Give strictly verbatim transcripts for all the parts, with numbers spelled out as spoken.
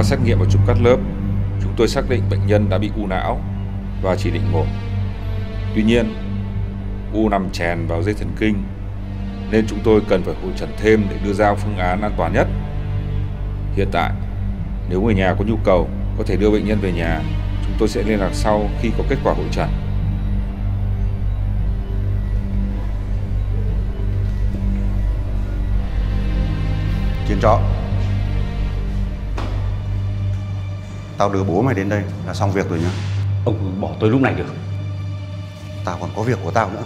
qua xét nghiệm và chụp cắt lớp, chúng tôi xác định bệnh nhân đã bị u não và chỉ định mổ. Tuy nhiên, u nằm chèn vào dây thần kinh nên chúng tôi cần phải hội trần thêm để đưa ra phương án an toàn nhất. Hiện tại, nếu người nhà có nhu cầu, có thể đưa bệnh nhân về nhà. Chúng tôi sẽ liên lạc sau khi có kết quả hội trần. Chiến Trọ, tao đưa bố mày đến đây là xong việc rồi nhá. Ông bỏ tôi lúc này được. Tao còn có việc của tao nữa.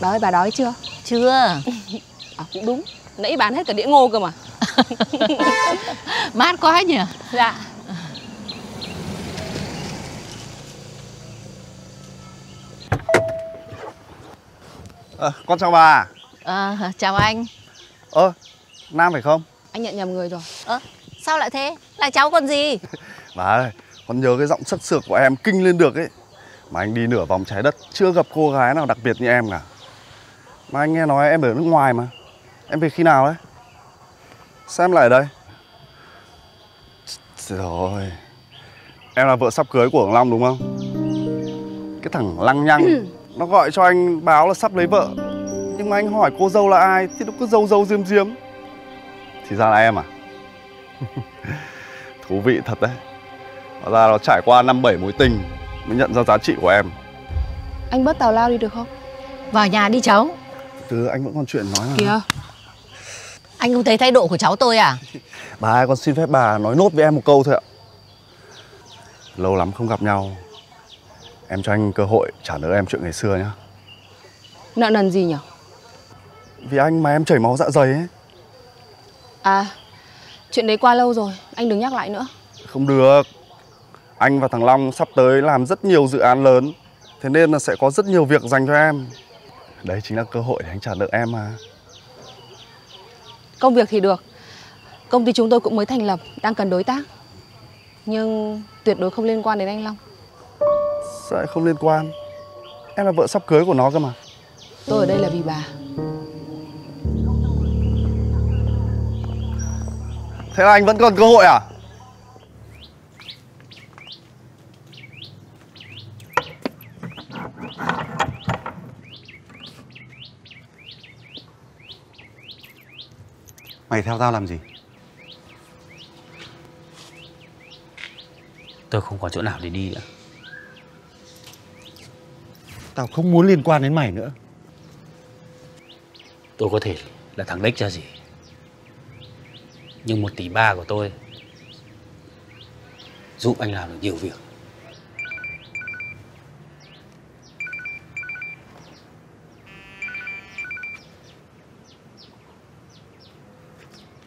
Bà ơi, bà đói chưa? Chưa. À, cũng đúng, nãy bán hết cả đĩa ngô cơ mà. Mát quá nhỉ? Dạ. À, con chào bà. À, chào anh. Ơ, ờ, Nam phải không? Anh nhận nhầm người rồi. Ơ, à, sao lại thế? Là cháu còn gì? Bà ơi, con nhớ cái giọng sất sược của em kinh lên được ấy. Mà anh đi nửa vòng trái đất chưa gặp cô gái nào đặc biệt như em cả. Mà anh nghe nói em ở nước ngoài mà. Em về khi nào đấy? Sao em lại ở đây? Rồi, em là vợ sắp cưới của Hồng Long đúng không? Cái thằng lăng nhăng ừ. Nó gọi cho anh báo là sắp lấy vợ, nhưng mà anh hỏi cô dâu là ai thì nó cứ dâu dâu diêm diếm. Thì ra là em à? Thú vị thật đấy. Hóa ra nó trải qua năm bảy mối tình mới nhận ra giá trị của em. Anh bớt tào lao đi được không? Vào nhà đi cháu. Từ anh vẫn còn chuyện nói mà. Kìa, anh không thấy thái độ của cháu tôi à? Bà ơi, con xin phép bà nói nốt với em một câu thôi ạ. Lâu lắm không gặp nhau, em cho anh cơ hội trả nợ em chuyện ngày xưa nhá. Nợ nần gì nhỉ? Vì anh mà em chảy máu dạ dày ấy. À, chuyện đấy qua lâu rồi, anh đừng nhắc lại nữa. Không được. Anh và thằng Long sắp tới làm rất nhiều dự án lớn, thế nên là sẽ có rất nhiều việc dành cho em. Đấy chính là cơ hội để anh trả nợ em mà. Công việc thì được. Công ty chúng tôi cũng mới thành lập, đang cần đối tác. Nhưng tuyệt đối không liên quan đến anh Long. Sao lại không liên quan? Em là vợ sắp cưới của nó cơ mà. Tôi ở đây là vì bà. Thế là anh vẫn còn cơ hội à? Mày theo tao làm gì? Tôi không có chỗ nào để đi nữa. Tao không muốn liên quan đến mày nữa. Tôi có thể là thằng lếch ra gì, nhưng một tỷ ba của tôi giúp anh làm được nhiều việc.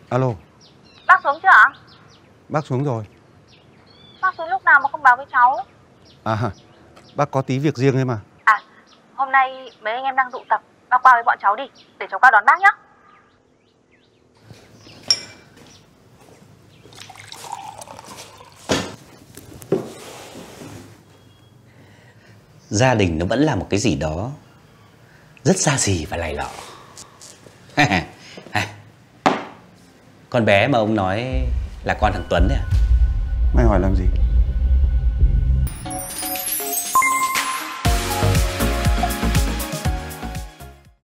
Alo. Bác xuống chưa ạ? Bác xuống rồi. Bác xuống lúc nào mà không báo với cháu? À, bác có tí việc riêng ấy mà. À, hôm nay mấy anh em đang tụ tập, bác qua với bọn cháu đi, để cháu qua đón bác nhé. Gia đình nó vẫn là một cái gì đó rất xa xỉ và lầy lọ. Con bé mà ông nói là con thằng Tuấn đấy à? Mày hỏi làm gì?